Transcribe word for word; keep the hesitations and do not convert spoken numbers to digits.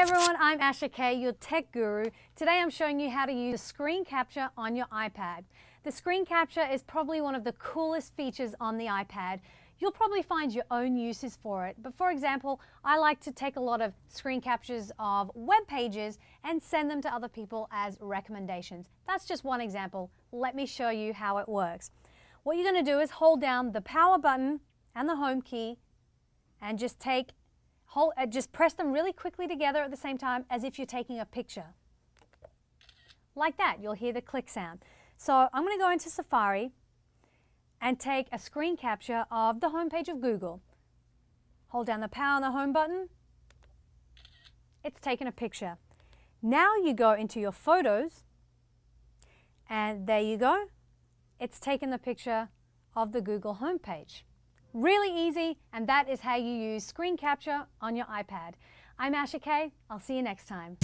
Hey everyone, I'm Asha K, your tech guru. Today I'm showing you how to use screen capture on your iPad. The screen capture is probably one of the coolest features on the iPad. You'll probably find your own uses for it, but for example, I like to take a lot of screen captures of web pages and send them to other people as recommendations. That's just one example. Let me show you how it works. What you're going to do is hold down the power button and the home key and just take Hold, uh, just press them really quickly together at the same time as if you're taking a picture. Like that, you'll hear the click sound. So I'm going to go into Safari and take a screen capture of the home page of Google. Hold down the power and the home button. It's taken a picture. Now you go into your photos and there you go. It's taken the picture of the Google homepage. Really easy, and that is how you use screen capture on your iPad. I'm Asha K. I'll see you next time.